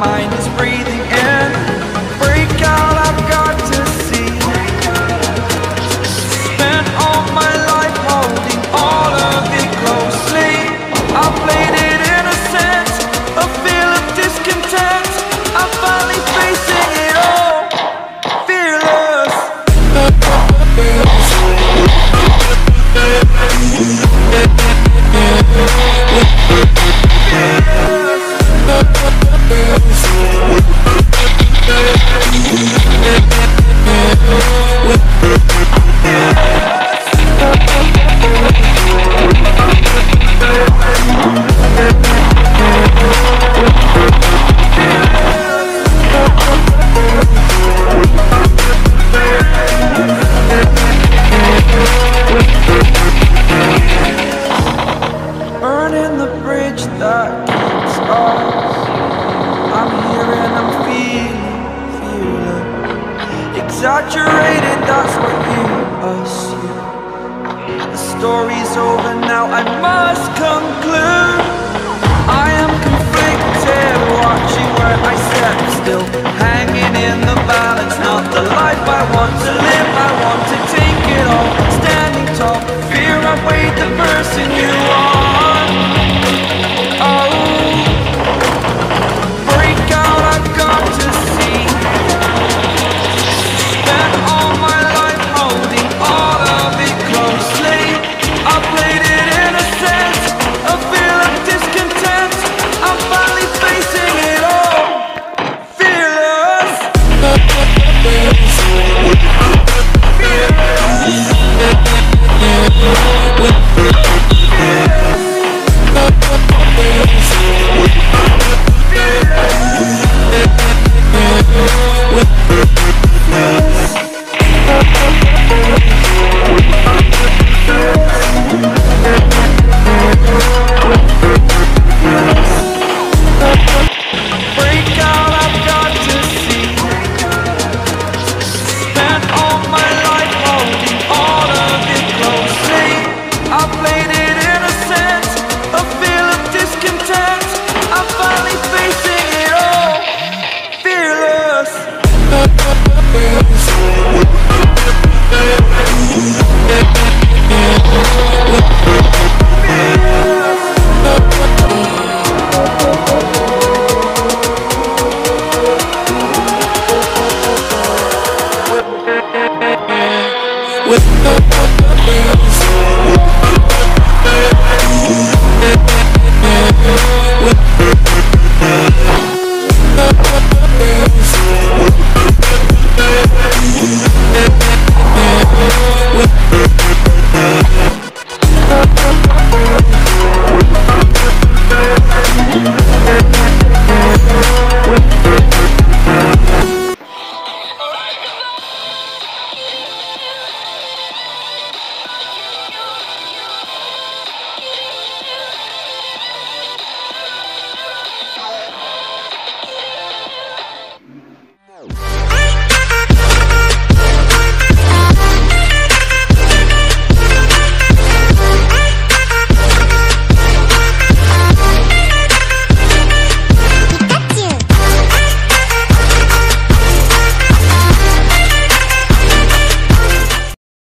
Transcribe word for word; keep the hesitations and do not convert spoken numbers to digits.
mind is breathing in. Break out, I've got to see. Spent all my life holding all of it closely. I played it innocent, a feel of discontent. I'm finally facing it all, fearless. Burning the bridge that keeps us. I'm here and I'm feeling, feeling exaggerated, that's what you assume. The story's over now, I must conclude. I am conflicted, watching where I step still, hanging in the balance, not the life I want to live.